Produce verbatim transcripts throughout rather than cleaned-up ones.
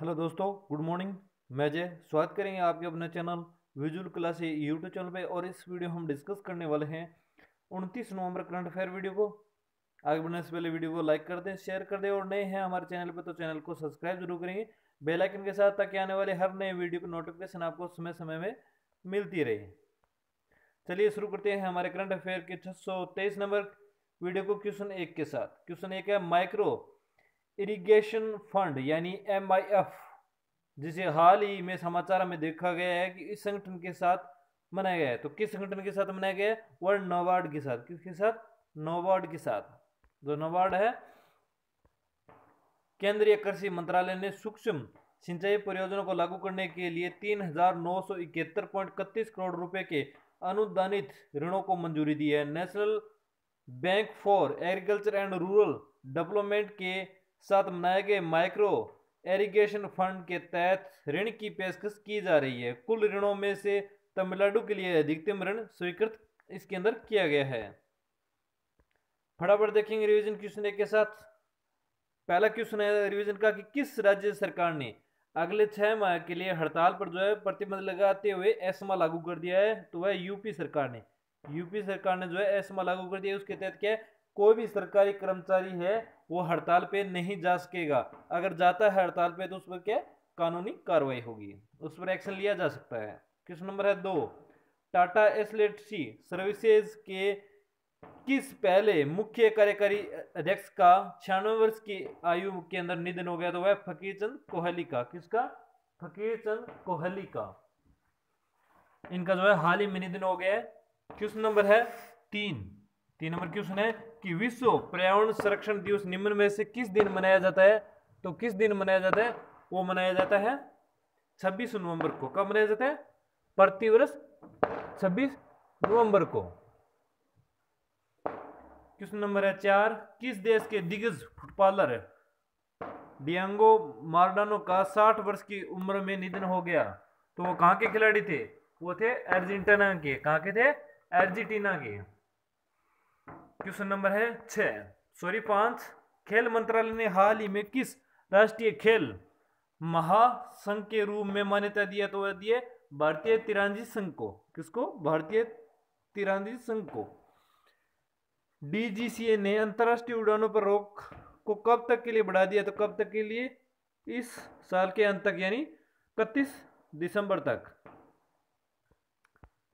Hello दोस्तों, good morning. मैं जय स्वागत करेंगे आपके अपने channel visual classes YouTube channel पे। और इस वीडियो हम डिस्कस करने वाले हैं उनतीस नवंबर करंट अफेयर वीडियो को। आगे बढ़ने से पहले वीडियो को लाइक कर दें, शेयर कर दें और नए हैं हमारे चैनल पे तो चैनल को सब्सक्राइब जरूर करेंगे बेल आइकन के साथ, ताकि आने वाले हर नए वीडियो की नोटिफिकेशन आपको समय समय में मिलती रहे। चलिए शुरू करते हैं हमारे करंट अफेयर के छः सौ तेईस नंबर वीडियो को क्वेश्चन एक के साथ। क्वेश्चन एक है माइक्रो इरिगेशन फंड यानी एम आई एफ, जिसे हाल ही में समाचार में देखा गया है कि इस संगठन के साथ मनाया गया है। तो किस संगठन के साथ मनाया गया है? वह नाबार्ड के साथ। किसके साथ? नाबार्ड के साथ। जो नाबार्ड है, केंद्रीय कृषि मंत्रालय ने सूक्ष्म सिंचाई परियोजनाओं को लागू करने के लिए तीन हजार नौ सौ इकहत्तर पॉइंट इकतीस करोड़ रुपए के अनुदानित ऋणों को मंजूरी दी है। National bank for agriculture and rural development के साथ मनाए गए माइक्रो इरिगेशन फंड के तहत ऋण की पेशकश की जा रही है। कुल ऋणों में से तमिलनाडु के लिए अधिकतम ऋण स्वीकृत इसके अंदर किया गया है। फटाफट देखेंगे रिवीजन क्वेश्चन एक के साथ। पहला क्वेश्चन है रिवीजन का कि किस राज्य सरकार ने अगले छह माह के लिए हड़ताल पर जो है प्रतिबंध लगाते हुए एस्मा लागू कर दिया है? तो वह यूपी सरकार ने यूपी सरकार ने जो है एस्मा लागू कर दिया है। उसके तहत क्या है, कोई भी सरकारी कर्मचारी है वो हड़ताल पे नहीं जा सकेगा। अगर जाता है हड़ताल पे तो उस पर क्या कानूनी कार्रवाई होगी, उस पर एक्शन लिया जा सकता है। क्वेश्चन नंबर है दो, टाटा एसलेटसी सर्विसेज के किस पहले मुख्य कार्यकारी अध्यक्ष का छियानवे वर्ष की आयु के अंदर निधन हो गया? तो वह फकीर चंद कोहली का। किसका? फकीर चंद कोहली का। इनका जो है हाल ही में निधन हो गया है। क्वेश्चन नंबर है तीन तीन नंबर क्वेश्चन है कि विश्व पर्यावरण संरक्षण दिवस निम्न में से किस दिन मनाया जाता है? तो किस दिन मनाया जाता है? वो मनाया जाता है छब्बीस नवंबर को। कब मनाया जाता है? प्रतिवर्ष छब्बीस नवंबर को। क्वेश्चन नंबर है चार, किस देश के दिग्गज फुटबॉलर डिएगो माराडोना का साठ वर्ष की उम्र में निधन हो गया? तो वो कहाँ के खिलाड़ी थे? वो थे अर्जेंटीना के। कहाँ के थे? अर्जेंटीना के। क्वेश्चन नंबर है छः सॉरी पाँच, खेल मंत्रालय ने हाल ही में किस राष्ट्रीय खेल महासंघ के रूप में मान्यता दिया? तो वह दिए भारतीय तिरंदाजी संघ को। किसको? भारतीय तिरंदाजी संघ को। डी जी सी ए ने अंतर्राष्ट्रीय उड़ानों पर रोक को कब तक के लिए बढ़ा दिया? तो कब तक के लिए? इस साल के अंत तक, यानी इकतीस दिसंबर तक।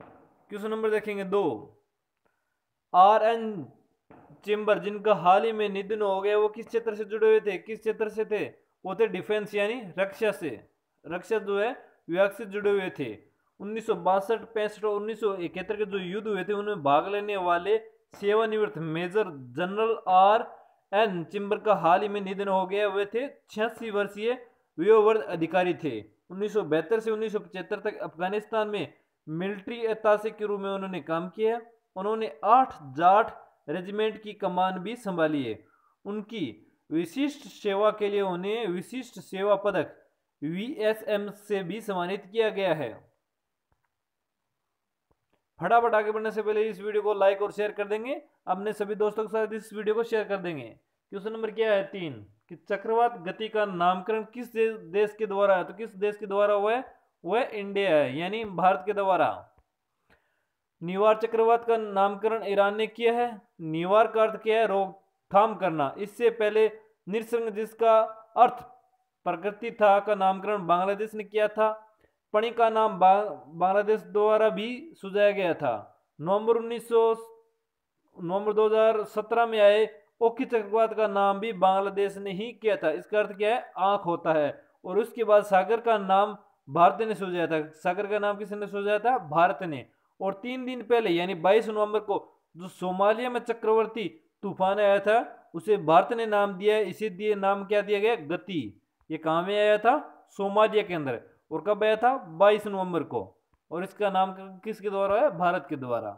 क्वेश्चन नंबर देखेंगे दो, आर एन चिंबर जिनका हाल ही में निधन हो गया, वो किस क्षेत्र से जुड़े हुए थे? किस क्षेत्र से थे? वो थे डिफेंस यानी रक्षा से, रक्षा जो है विभाग से जुड़े हुए थे। उन्नीस सौ बासठ पैंसठ और उन्नीस सौ इकहत्तर के जो युद्ध हुए थे उनमें भाग लेने वाले सेवानिवृत्त major general R N Chimbar का हाल ही में निधन हो गया। वे थे छियासी वर्षीय वयोवर्ग अधिकारी थे। उन्नीस सौ बहत्तर से उन्नीस सौ पचहत्तर तक अफगानिस्तान में मिलिट्री अताशे के रूप में उन्होंने काम किया। उन्होंने आठ जाट रेजिमेंट की कमान भी संभाली है। उनकी विशिष्ट सेवा के लिए उन्हें विशिष्ट सेवा पदक वी एस एम से भी सम्मानित किया गया है। फटाफट आगे बढ़ने से पहले इस वीडियो को लाइक और शेयर कर देंगे, अपने सभी दोस्तों के साथ इस वीडियो को शेयर कर देंगे। क्वेश्चन नंबर क्या है तीन, कि चक्रवात गति का नामकरण किस देश के द्वारा है? तो किस देश के द्वारा हुआ है? वह इंडिया है, यानी भारत के द्वारा। निवार चक्रवात का नामकरण ईरान ने किया है। निवार का अर्थ क्या है? रोकथाम करना। इससे पहले निसर्ग जिसका अर्थ प्रकृति था का नामकरण बांग्लादेश ने किया था। पणी का नाम बांग्लादेश द्वारा भी सुझाया गया था। नवंबर उन्नीस सौ नवंबर दो हजार सत्रह में आए ओखी चक्रवात का नाम भी बांग्लादेश ने ही किया था। इसका अर्थ क्या है? आंख होता है। और उसके बाद सागर का नाम भारत ने सुझाया था। सागर का नाम किसने सुझाया था? भारत ने। और तीन दिन पहले यानी बाईस नवंबर को जो सोमालिया में चक्रवर्ती तूफान आया था उसे भारत ने नाम दिया है। इसे दिए नाम क्या दिया गया? गति। ये कहाँ में आया था? सोमालिया के अंदर। और कब आया था? बाईस नवंबर को। और इसका नाम किसके द्वारा है? भारत के द्वारा।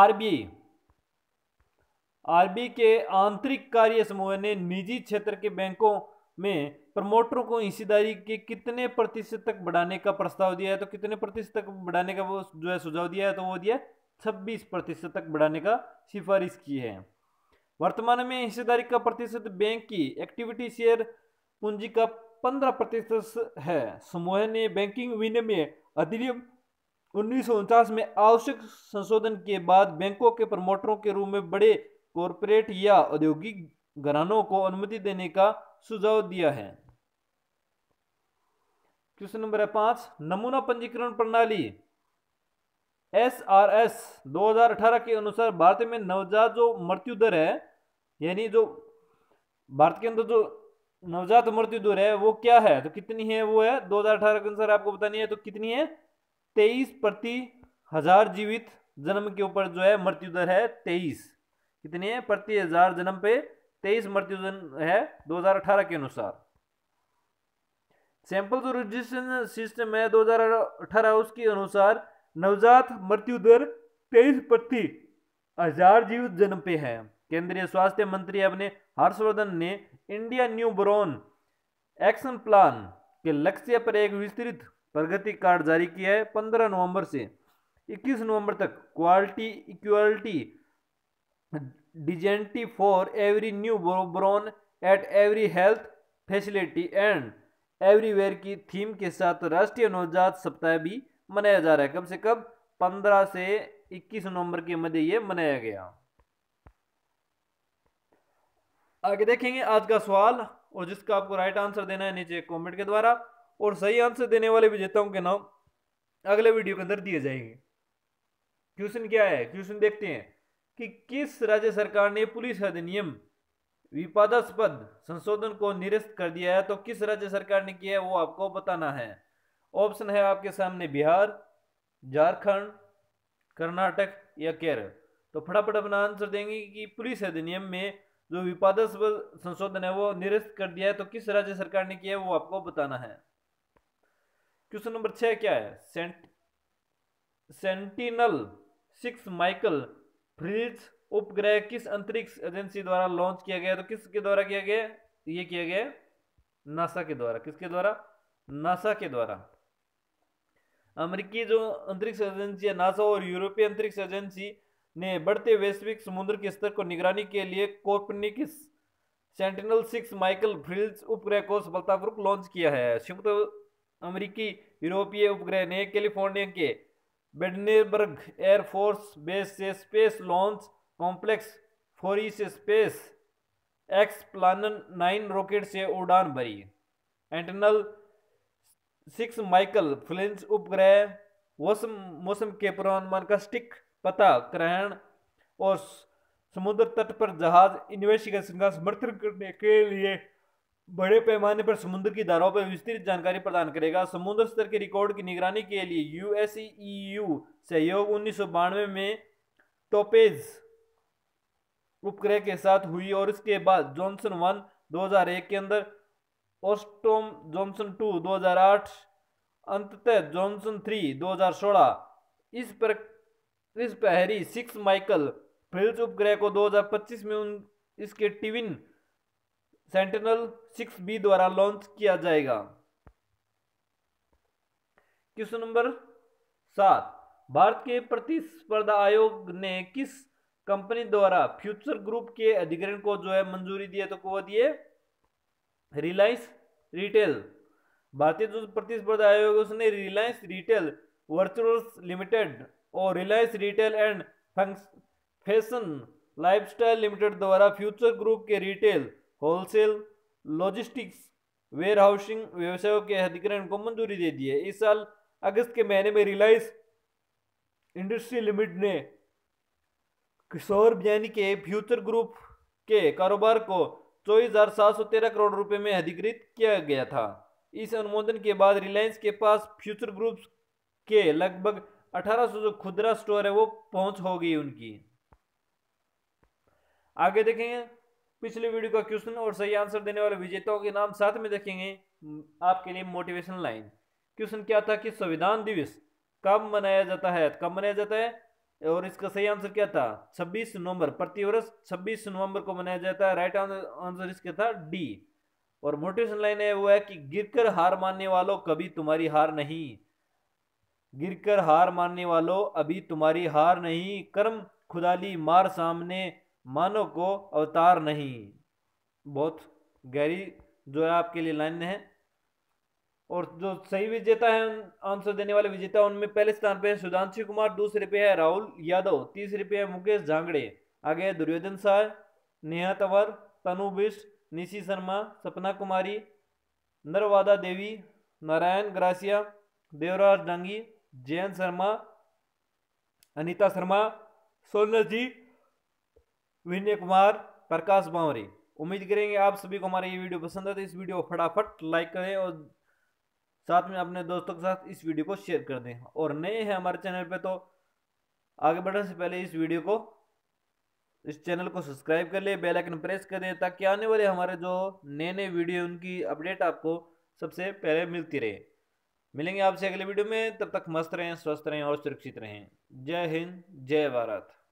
आरबीआई आरबीआई के आंतरिक कार्य समूह ने निजी क्षेत्र के बैंकों में प्रमोटरों को हिस्सेदारी के कितने प्रतिशत तक बढ़ाने का प्रस्ताव दिया है? तो कितने प्रतिशत तक बढ़ाने का वो जो है सुझाव दिया है? तो वो दिया छब्बीस प्रतिशत तक बढ़ाने का सिफारिश की है। वर्तमान में हिस्सेदारी का प्रतिशत बैंक की एक्टिविटी शेयर पूंजी का पंद्रह प्रतिशत है। समूह ने बैंकिंग विनिमय अधिनियम उन्नीस सौ उनचास में आवश्यक संशोधन के बाद बैंकों के प्रमोटरों के रूप में बड़े कॉरपोरेट या औद्योगिक घरानों को अनुमति देने का सुझाव दिया है। क्वेश्चन नंबर है पांच, नमूना पंजीकरण प्रणाली एस आर एस दो हज़ार अठारह के अनुसार भारत में नवजात जो मृत्यु दर है, यानी जो भारत के अंदर जो नवजात मृत्यु दर है वो क्या है, तो कितनी है वो है दो हज़ार अठारह के अनुसार आपको बतानी है, तो कितनी है तेईस प्रति हजार जीवित जन्म के ऊपर जो है मृत्यु दर है तेईस, कितनी है प्रति हजार जन्म पे तेईस मृत्यु दर है दो हज़ार अठारह के अनुसार। सैंपल जो रजिस्ट्रेशन सिस्टम है दो हज़ार अठारह उसके अनुसार नवजात मृत्यु दर तेईस प्रति हजार जीवित जन्म पे है। केंद्रीय स्वास्थ्य मंत्री अपने हर्षवर्धन ने India newborn action plan के लक्ष्य पर एक विस्तृत प्रगति कार्ड जारी किया है। पंद्रह नवंबर से इक्कीस नवंबर तक quality equality dignity for every newborn at every health facility and everywhere की थीम के साथ राष्ट्रीय नवजात सप्ताह भी मनाया जा रहा है। कब से कब, पंद्रह से इक्कीस नवंबर के मध्य ये मनाया गया। आगे देखेंगे आज का सवाल, और जिसका आपको राइट आंसर देना है नीचे कमेंट के द्वारा, और सही आंसर देने वाले विजेताओं के नाम अगले वीडियो के अंदर दिए जाएंगे। क्वेश्चन क्या है, क्वेश्चन देखते हैं कि किस राज्य सरकार ने पुलिस अधिनियम विवादास्पद संशोधन को निरस्त कर दिया है, तो किस राज्य सरकार ने किया है वो आपको बताना है। ऑप्शन है आपके सामने बिहार, झारखंड, कर्नाटक या केरल। तो फटाफट अपना आंसर देंगे कि पुलिस अधिनियम में जो विवादास्पद संशोधन है वो निरस्त कर दिया है, तो किस राज्य सरकार ने किया है वो आपको बताना है। क्वेश्चन नंबर छह क्या है, सेंट सेंटिनल सिक्स माइकल फ्रीलिच उपग्रह किस अंतरिक्ष एजेंसी द्वारा लॉन्च किया गया, तो किसके द्वारा किया गया, ये किया गया नासा के द्वारा। किसके द्वारा, नासा के द्वारा। अमेरिकी जो अंतरिक्ष एजेंसी है नासा और यूरोपीय अंतरिक्ष एजेंसी ने बढ़ते वैश्विक समुद्र के स्तर को निगरानी के लिए Copernicus Sentinel six Michael Freilich उपग्रह को सफलतापूर्वक लॉन्च किया है। संयुक्त अमेरिकी यूरोपीय उपग्रह ने कैलिफोर्निया के बेडनेबर्ग एयरफोर्स बेस से स्पेस लॉन्च कॉम्प्लेक्स फोरी से स्पेस एक्स प्लानन नाइन रॉकेट से उड़ान भरी। सेंटिनल सिक्स माइकल फ्रीलिच उपग्रह मौसम मौसम के पूर्वानुमान का स्टिक पता ग्रहण और समुद्र तट पर जहाज इन्वेस्टिगेशन का समर्थन करने के लिए बड़े पैमाने पर समुद्र की धाराओं पर विस्तृत जानकारी प्रदान करेगा। समुद्र स्तर के रिकॉर्ड की निगरानी के लिए यू एस ई यू सहयोग उन्नीस सौ बानवे में टोपेज उपग्रह के साथ हुई, और इसके बाद जॉनसन वन दो हज़ार एक के अंदर, ऑस्टोम जॉनसन टू दो हज़ार आठ, अंततः जॉनसन थ्री दो हज़ार सोलह। इस पर इस पहरी सिक्स माइकल फ्रीलिच उपग्रह को दो हज़ार पच्चीस में उन इसके ट्विन सेंटिनल सिक्स बी द्वारा लॉन्च किया जाएगा। क्वेश्चन नंबर सात, भारत के प्रतिस्पर्धा आयोग ने किस कंपनी द्वारा फ्यूचर ग्रुप के अधिग्रहण को जो है मंजूरी दी है, तो को दिए रिलायंस रिटेल। भारतीय जो प्रतिस्पर्धा आयोग उसने रिलायंस रिटेल वर्चुअल्स लिमिटेड और Reliance retail and fashion lifestyle limited द्वारा फ्यूचर ग्रुप के रिटेल, होलसेल, लॉजिस्टिक्स, वेयरहाउसिंग व्यवसायों के अधिग्रहण को मंजूरी दे दी है। इस साल अगस्त के महीने में रिलायंस इंडस्ट्री लिमिटेड ने किशोर बयानी के फ्यूचर ग्रुप के कारोबार को चौबीस हजार सात सौ तेरह करोड़ रुपए में अधिकृत किया गया था। इस अनुमोदन के बाद रिलायंस के पास फ्यूचर ग्रुप के लगभग अठारह सौ जो खुदरा स्टोर है वो पहुंच हो गई उनकी। आगे देखेंगे पिछले वीडियो का क्वेश्चन, और सही आंसर देने वाले विजेताओं के नाम साथ में देखेंगे आपके लिए मोटिवेशन लाइन। क्वेश्चन क्या था कि संविधान दिवस कब मनाया जाता है, कब मनाया जाता है, और इसका सही आंसर क्या था, छब्बीस नवंबर। प्रति वर्ष छब्बीस नवंबर को मनाया जाता है। राइट आंसर इसका था डी। और मोटिवेशन लाइन है वो है कि गिरकर हार मानने वालों कभी तुम्हारी हार नहीं, गिरकर हार मानने वालों अभी तुम्हारी हार नहीं, कर्म खुदाली मार सामने मानो को अवतार नहीं। बहुत गहरी जो है आपके लिए लाइन है। और जो सही विजेता है आंसर देने वाले विजेता उनमें पहले स्थान पे है सुधांशु कुमार, दूसरे पे है राहुल यादव, तीसरे पे है मुकेश झांगड़े, आगे है दुर्योधन शाह, नेहा तंवर, तनु बिष्ट, निशी शर्मा, सपना कुमारी, नरवादा देवी, नारायण ग्रासिया, देवराज डांगी, जयंत शर्मा, अनिता शर्मा, सोनल जी, विनय कुमार, प्रकाश बावरी। उम्मीद करेंगे आप सभी को हमारा ये वीडियो पसंद है, तो इस वीडियो को फटाफट लाइक करें और साथ में अपने दोस्तों के साथ इस वीडियो को शेयर कर दें। और नए हैं हमारे चैनल पे तो आगे बढ़ने से पहले इस वीडियो को इस चैनल को सब्सक्राइब कर ले, बेल आइकन प्रेस कर दें ताकि आने वाले हमारे जो नए नए वीडियो उनकी अपडेट आपको सबसे पहले मिलती रहे। मिलेंगे आपसे अगले वीडियो में, तब तक मस्त रहें, स्वस्थ रहें और सुरक्षित रहें। जय हिंद, जय भारत।